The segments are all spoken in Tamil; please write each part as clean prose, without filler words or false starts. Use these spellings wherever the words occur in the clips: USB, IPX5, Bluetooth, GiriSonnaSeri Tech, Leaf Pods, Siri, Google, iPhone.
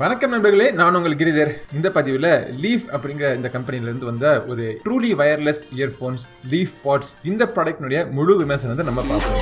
வணக்கம் நண்பர்களே, நான் உங்கள் கிரிதர். இந்த பதிவில் லீஃப் அப்படிங்கிற இந்த கம்பெனிலேருந்து வந்த ஒரு truly wireless earphones Leaf buds, இந்த ப்ராடக்டினுடைய முழு விமர்சனத்தை நம்ம பார்ப்போம்.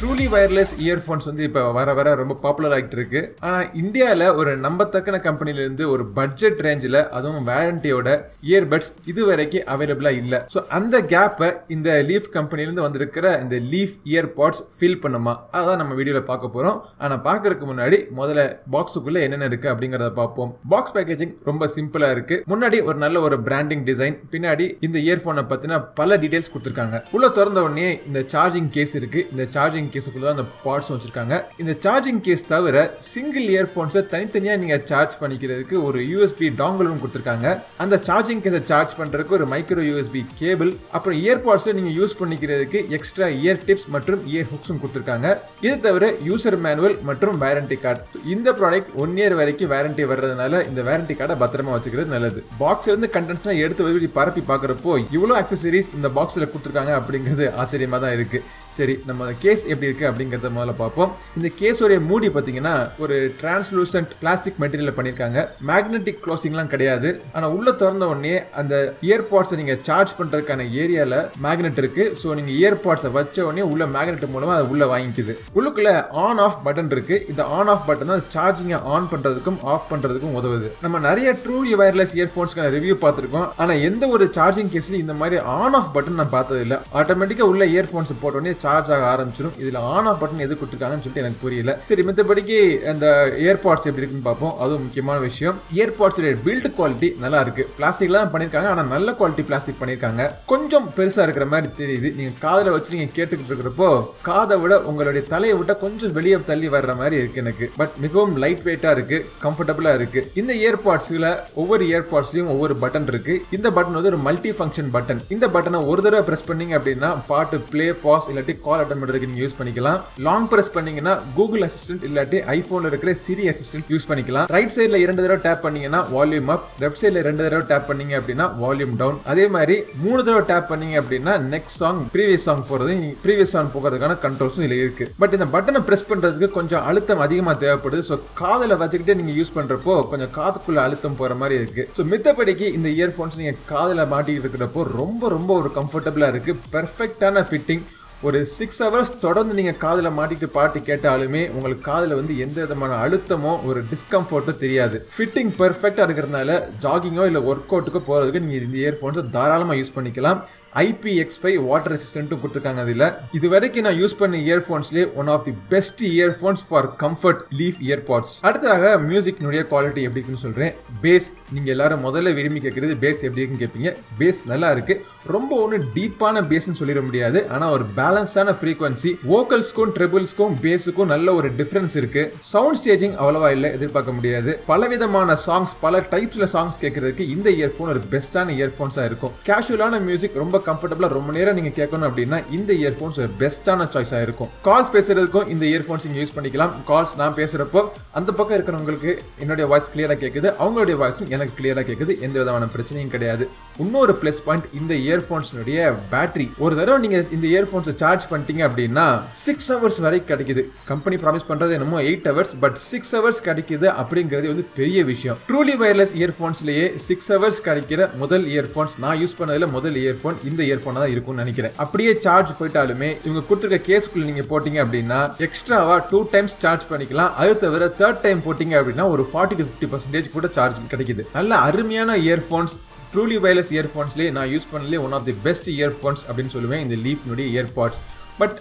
ட்ரூலி வயர்லெஸ் இயர்ஃபோன்ஸ் வந்து இப்போ வர வர ரொம்ப பாப்புலர் ஆகிட்டு இருக்கு. ஆனால் இந்தியாவில் ஒரு நம்பத்தக்கன கம்பெனிலேருந்து ஒரு பட்ஜெட் ரேஞ்சில் அதுவும் வேரண்டியோட இயர்பட்ஸ் இது வரைக்கும் அவைலபிளாக இல்லை. ஸோ அந்த கேப்பை இந்த லீஃப் கம்பெனிலேருந்து வந்திருக்கிற இந்த லீஃப் இயர் பாட்ஸ் ஃபில் பண்ணுமா, அதான் நம்ம வீடியோவில் பார்க்க போகிறோம். ஆனால் பார்க்கறதுக்கு முன்னாடி முதல்ல பாக்ஸுக்குள்ளே என்னென்ன இருக்குது அப்படிங்கிறத பார்ப்போம். பாக்ஸ் பேக்கேஜிங் ரொம்ப சிம்பிளாக இருக்குது. முன்னாடி ஒரு நல்ல ஒரு பிராண்டிங் டிசைன், பின்னாடி இந்த இயர்ஃபோனை பற்றின பல டீடைல்ஸ் கொடுத்துருக்காங்க. உள்ளே திறந்த உடனே இந்த சார்ஜிங் கேஸ் இருக்குது. இந்த சார்ஜிங் கேஸுக்குள்ள அந்த பாட்ஸ் வச்சிருக்காங்க. இந்த சார்ஜிங் கேஸ் தவிர சிங்கிள் இயர்ஃபோன்ஸை தனித்தனியா நீங்க சார்ஜ் பண்ணிக்கிறதுக்கு ஒரு யூஎஸ்பி டாங்கலும் கொடுத்திருக்காங்க. அந்த சார்ஜிங் கேஸை சார்ஜ் பண்றதுக்கு ஒரு மைக்ரோ யூஎஸ்பி கேபிள், அப்புறம் இயர்பாட்ஸ் நீங்க யூஸ் பண்ணிக்கிறதுக்கு எக்ஸ்ட்ரா இயர் டிப்ஸ் மற்றும் இயர் ஹுக்ஸும் கொடுத்திருக்காங்க. இது தவிர யூசர் மேனுவல் மற்றும் வாரண்டி கார்டு. இந்த ப்ராடக்ட் 1 இயர் வரைக்கும் வாரண்டி வர்றதுனால இந்த வாரண்டி கார்டை பத்திரமா வச்சுக்கிறது நல்லது. பாக்ஸ்ல இருந்து கண்டென்ட்ஸ் எடுத்து பரப்பி பார்க்கறப்போ இவ்வளவு ஆக்சசரிஸ் இந்த பாக்ஸ்ல கொடுத்திருக்காங்க அப்படிங்கிறது ஆச்சரியமா தான் இருக்கு. சரி, நம்ம கேஸ் எப்படி இருக்குது அப்படிங்கிறத முதல்ல பார்ப்போம். இந்த கேஸோடைய மூடி பார்த்தீங்கன்னா ஒரு டிரான்ஸ்லூசன்ட் பிளாஸ்டிக் மெட்டீரியல் பண்ணியிருக்காங்க. மேக்னெட்டிக் க்ளோசிங்லாம் கிடையாது. ஆனால் உள்ளே திறந்த உடனே அந்த இயர்பாட்ஸை நீங்கள் சார்ஜ் பண்ணுறதுக்கான ஏரியாவில் மேக்னெட் இருக்குது. ஸோ நீங்கள் இயர்பாட்ஸை வச்ச உடனே உள்ள மேக்னெட் மூலமாக அதை உள்ளே வாங்கிக்குது. உள்ளுக்குள்ளே ஆன் ஆஃப் பட்டன் இருக்குது. இந்த ஆன் ஆஃப் பட்டன் தான் சார்ஜிங்கை ஆன் பண்ணுறதுக்கும் ஆஃப் பண்ணுறதுக்கும் உதவுது. நம்ம நிறைய ட்ரூலி வயர்லெஸ் இயர்ஃபோன்ஸ்க்கான ரிவ்யூ பார்த்துருக்கோம். ஆனால் எந்த ஒரு சார்ஜிங் கேஸ்லையும் இந்த மாதிரி ஆன் ஆஃப் பட்டன் நான் பார்த்ததில்லை. ஆட்டோமேட்டிக்காக உள்ள இயர்ஃபோன்ஸ் போட்டோடனே சார்ஜ் ஆக ஆரம்பிச்சிடும். இதுல ஆன் ஆஃப் பட்டன் எது கொடுத்துருக்காங்கன்னு சொல்லிட்டு எனக்கு புரியல. சரி, மற்றபடிக்கு அந்த இயர்பாட்ஸ் எப்படி இருக்குன்னு பார்ப்போம். அதுவும் முக்கியமான விஷயம், இயர்பாட்ஸ் பில்ட் குவாலிட்டி நல்லா இருக்கு. பிளாஸ்டிக்ல தான் பண்ணிருக்காங்க, ஆனா நல்ல குவாலிட்டி பிளாஸ்டிக் பண்ணிருக்காங்க. கொஞ்சம் பெருசா இருக்கிற மாதிரி தெரியுது. நீங்க காதல வச்சு நீங்க கேட்டுக்கிட்டு இருக்கிறப்போ காதை விட உங்களுடைய தலையை விட்ட கொஞ்சம் வெளியே தள்ளி வர்ற மாதிரி இருக்கு எனக்கு. பட் மிகவும் லைட் வெயிட்டா இருக்கு, கம்ஃபர்டபுளா இருக்கு. இந்த இயர்பாட்ஸ்ல ஒவ்வொரு இயர்பாட்ஸ்லயும் ஒவ்வொரு பட்டன் இருக்கு. இந்த பட்டன் வந்து ஒரு மல்டி ஃபங்க்ஷன் பட்டன். இந்த பட்டனை ஒரு தடவை பிரஸ் பண்ணீங்க அப்படின்னா பாட்டு பிளே, பாஸ் இல்லாட்டி கால் அட்டன் பண்றதுக்கு நீங்க யூஸ் பண்ணிக்கலாம். லாங் பிரஸ் பண்ணீங்கன்னா கூகுள் அசிஸ்டன்ட் இல்லாட்டி ஐபோன்ல இருக்கிற சிரி அசிஸ்டன்ட் யூஸ் பண்ணிக்கலாம். ரைட் சைடுல 2 தடவை டேப் பண்ணீங்கன்னா வால்யூம் அப், லெஃப்ட் சைடுல 2 தடவை டேப் பண்ணீங்க அப்படின்னா வால்யூம் டவுன். அதே மாதிரி 3 தடவை டேப் பண்ணீங்க அப்படின்னா நெக்ஸ்ட் சாங் ப்ரீவியஸ் சாங் போறது, ப்ரீவியஸ் சாங் போகிறதுக்கான கண்ட்ரோல்ஸும் இதுல இருக்கு. பட் இந்த பட்டனை பிரஸ் பண்றதுக்கு கொஞ்சம் அழுத்தம் அதிகமா தேவைப்படுது. ஸோ காதல வச்சுக்கிட்டே நீங்க யூஸ் பண்றப்போ கொஞ்சம் காதுக்குள்ள அழுத்தம் போற மாதிரி இருக்கு. ஸோ மித்தபடிக்கு இந்த இயர்ஃபோன்ஸ் நீங்க காதல மாட்டிக்கிட்டு இருக்கிறப்போ ரொம்ப ரொம்ப ஒரு கம்ஃபர்டபுளா இருக்கு. பெர்ஃபெக்டான ஃபிட்டிங். ஒரு 6 hours தொடர்ந்து நீங்கள் காதில் மாட்டிட்டு பாட்டு கேட்டாலுமே உங்களுக்கு காதில் வந்து எந்த விதமான அழுத்தமோ ஒரு டிஸ்கம்ஃபர்ட்டோ தெரியாது. ஃபிட்டிங் பெர்ஃபெக்டாக இருக்கிறதுனால ஜாகிங்கோ இல்லை ஒர்க் அவுட்டுக்கோ போகிறதுக்கு நீங்கள் இந்த இயர்ஃபோன்ஸை தாராளமாக யூஸ் பண்ணிக்கலாம். IPX5 வாட்டர் ரெசிஸ்டன்ட்டும் கொடுத்துருக்காங்க. அதில் இது வரைக்கும் நான் யூஸ் பண்ண இயர்ஃபோன்ஸ்லேயே one of the best earphones for comfort Leaf earbuds. அடுத்ததாக மியூசிக்னுடைய குவாலிட்டி எப்படி இருக்குன்னு சொல்கிறேன். பேஸ் நீங்கள் எல்லாரும் முதல்ல விரும்பி கேட்குறது பேஸ் எப்படி இருக்குன்னு கேட்பீங்க. பேஸ் நல்லா இருக்குது. ரொம்ப ஒன்று டீப்பான பேஸ்ன்னு சொல்லிட முடியாது, ஆனால் ஒரு பேலன்ஸான ஃப்ரீக்வன்சி. வோக்கல்ஸ்க்கும் ட்ரிபிள்ஸ்க்கும் பேஸுக்கும் நல்ல ஒரு டிஃப்ரென்ஸ் இருக்குது. சவுண்ட் ஸ்டேஜிங் அவ்வளவா இல்லை, எதிர்பார்க்க முடியாது. பலவிதமான சாங்ஸ், பல டைப்ஸில் சாங்ஸ் கேட்குறதுக்கு இந்த இயர்ஃபோன் ஒரு பெஸ்ட்டான இயர்ஃபோன்ஸாக இருக்கும். கேஷுவலான மியூசிக் ரொம்ப கம்ஃபர்டபுளா ரொம்ப நேரம் நீங்க கேட்கணும் அப்படின்னா இந்த இயர்ஃபோன்ஸ் ஒரு பெஸ்டான சாய்ஸா இருக்கும். கால்ஸ் பேசுறதுக்கும் இந்த இயர்ஃபோன்ஸ் நீங்க யூஸ் பண்ணிக்கலாம். கால்ஸ் நான் பேசுறப்போ அந்த பக்கம் இருக்கிறவங்களுக்கு என்னுடைய வாய்ஸ் கிளியரா கேட்குது, அவங்களுடைய வாய்ஸும் எனக்கு கிளியரா கேட்குது. எந்த விதமான பிரச்சனையும் கிடையாது. இன்னொரு பிளஸ் பாயிண்ட், இந்த இயர்ஃபோன்ஸ்னுடைய பேட்டரி. ஒரு தடவை நீங்க இந்த இயர்ஃபோன்ஸை சார்ஜ் பண்ணிட்டீங்க அப்படின்னா 6 hours வரைக்கும் கிடைக்குது. கம்பெனி ப்ராமிஸ் பண்றது என்னமோ 8 hours, பட் 6 hours கிடைக்குது அப்படிங்கிறது வந்து பெரிய விஷயம். ட்ரூலி வயர்லெஸ் இயர்ஃபோன்ஸ்லயே 6 hours கிடைக்கிற முதல் இயர்ஃபோன்ஸ், நான் யூஸ் பண்ணதுல முதல் இயர்ஃபோன் இந்த இயர்ஃபோனா தான் இருக்கும்னு நினைக்கிறேன். அப்படியே சார்ஜ் போயிட்டாலுமே இவங்க கொடுத்துருக்க கேஸ்க்குள்ள நீங்க போட்டீங்க அப்படின்னா எக்ஸ்ட்ராவா 2 times சார்ஜ் பண்ணிக்கலாம். அது தவிர 3rd time போட்டீங்க அப்படின்னா ஒரு 40 to 50% கூட சார்ஜ் கிடைக்குது. நல்ல அருமையான இயர்ஃபோன்ஸ். ட்ரூலி வயர்லெஸ் இயர்ஃபோன்ஸ்லேயே நான் யூஸ் பண்ணலே one of the best earphones அப்படின்னு சொல்லுவேன் இந்த லீஃப்னுடைய earbuds. But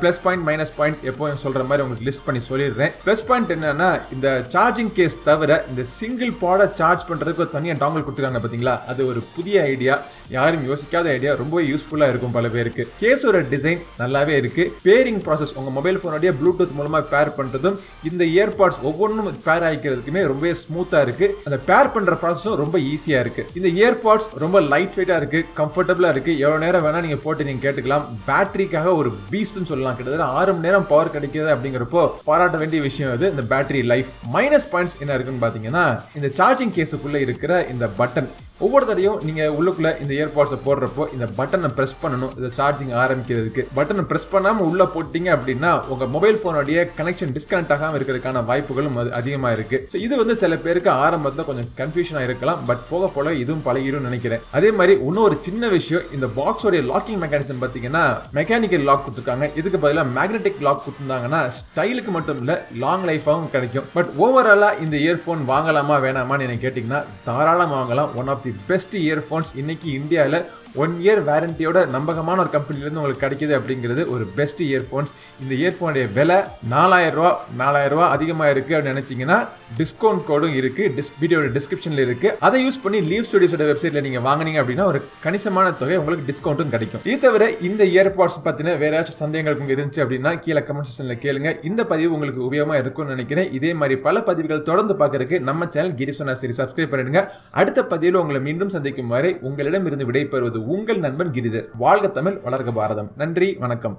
plus point minus point எப்போ சொல்கிற மாதிரி உங்களுக்கு லிஸ்ட் பண்ணி சொல்லிடுறேன். ப்ளஸ் பாயிண்ட் என்னன்னா, இந்த சார்ஜிங் கேஸ் தவிர இந்த சிங்கிள் பாடை சார்ஜ் பண்ணுறதுக்கு ஒரு தனியாக டாங்கல் கொடுத்துருக்காங்க பார்த்தீங்களா. அது ஒரு புதிய ஐடியா, யாரும் யோசிக்காத ஐடியா, ரொம்ப யூஸ்ஃபுல்லாக இருக்கும் பல பேருக்கு. கேஸோட டிசைன் நல்லாவே இருக்குது. பேரிங் ப்ராசஸ் உங்கள் மொபைல் ஃபோனோடைய ப்ளூடூத் மூலமாக பேர் பண்ணுறதும் இந்த இயர்பாட்ஸ் ஒவ்வொன்றும் பேர் ஆகிக்கிறதுக்குமே ரொம்பவே ஸ்மூத்தாக இருக்குது. அந்த பேர் பண்ணுற ப்ராசஸும் ரொம்ப ஈஸியாக இருக்குது. இந்த இயர்பாட்ஸ் ரொம்ப லைட் வெயிட்டாக இருக்குது, கம்ஃபர்டபுளாக இருக்குது. எவ்வளோ நேரம் வேணால் நீங்கள் போட்டு நீங்கள் கேட்டுக்கலாம். பேட்டரிக்காக ஒரு beast னு சொல்லலாம். கிட்டத்தட்ட 6 மணி நேரம் பவர் கிடைக்கிறது அப்படிங்கறப்போ பாராட்ட வேண்டிய விஷயம் இது. இந்த பேட்டரி லைஃப் மைனஸ் பாயிண்ட்ஸ் என்ன இருக்குன்னு பாத்தீங்கன்னா, இந்த சார்ஜிங் கேஸுக்குள்ள இருக்கிற இந்த பட்டன், ஒவ்வொரு தடையும் நீங்க உள்ளுக்குள்ள இந்த இயர்பாட்ஸை போடுறப்போ இந்த பட்டனை பிரஸ் பண்ணணும். இந்த சார்ஜிங் ஆரம்பிக்கிறதுக்கு பட்டனை பிரஸ் பண்ணாம உள்ள போட்டீங்க அப்படின்னா உங்க மொபைல் போனோடைய கனெக்ஷன் டிஸ்கனெக்ட் ஆகாம இருக்கிறதுக்கான வாய்ப்புகளும் அதிகமா இருக்கு. ஸோ இது வந்து சில பேருக்கு ஆரம்பத்தில் கொஞ்சம் கன்ஃபியூஷனா இருக்கலாம், பட் போக போல இதுவும் பழகிடும் நினைக்கிறேன். அதே மாதிரி இன்னொரு சின்ன விஷயம், இந்த பாக்ஸோடைய லாக்கிங் மெக்கானிசம் பாத்தீங்கன்னா மெக்கானிக்கல் லாக் கொடுத்துருக்காங்க. இதுக்கு பதிலாக மேக்னெட்டிக் லாக் கொடுத்துருந்தாங்கன்னா ஸ்டைலுக்கு மட்டும் இல்ல லாங் லைஃபாகவும் கிடைக்கும். பட் ஓவராலா இந்த இயர்போன் வாங்கலாமா வேணாமான்னு எனக்கு கேட்டீங்கன்னா தாராளமாக வாங்கலாம். ஒன் ஆஃப் பெஸ்ட் இயர்போன்ஸ் இன்னைக்கு இந்தியாவில் 1 year வாரண்டியோட நம்பகமான ஒரு கம்பெனிலேருந்து உங்களுக்கு கிடைக்கிது அப்படிங்கிறது ஒரு பெஸ்ட் இயர்போன்ஸ். இந்த இயர்போனுடைய விலை 4000 ரூபா, 4000 ரூபா அதிகமாக இருக்குது அப்படின்னு நினச்சிங்கன்னா டிஸ்கவுண்ட் கோடும் இருக்குது, வீடியோட டிஸ்கிரிப்ஷனில் இருக்குது. அதை யூஸ் பண்ணி லீவ் ஸ்டுடியோஸோட வெப்சைட்டில் நீங்கள் வாங்கினீங்க அப்படின்னா ஒரு கணிசமான தொகை உங்களுக்கு டிஸ்கவுண்ட்டும் கிடைக்கும். இது தவிர இந்த இயர்பாட்ஸ் பற்றின வேறு ஏதாச்சும் சந்தேகங்கள் உங்களுக்கு இருந்துச்சு அப்படின்னா கீழே கமெண்ட் செக்ஷனில் கேளுங்க. இந்த பதிவு உங்களுக்கு உபயோகமாக இருக்கும்னு நினைக்கிறேன். இதே மாதிரி பல பதிவுகள் தொடர்ந்து பார்க்கறதுக்கு நம்ம சேனல் கிரிசோனா சரி சப்ஸ்கிரைப் பண்ணிடுங்க. அடுத்த பதிவில் உங்களை மீண்டும் சந்திக்கும் வரை உங்களிடமிருந்து விடைபெறுவது உங்கள் நண்பன் கிரிதர். வாழ்க தமிழ், வளர்க பாரதம். நன்றி, வணக்கம்.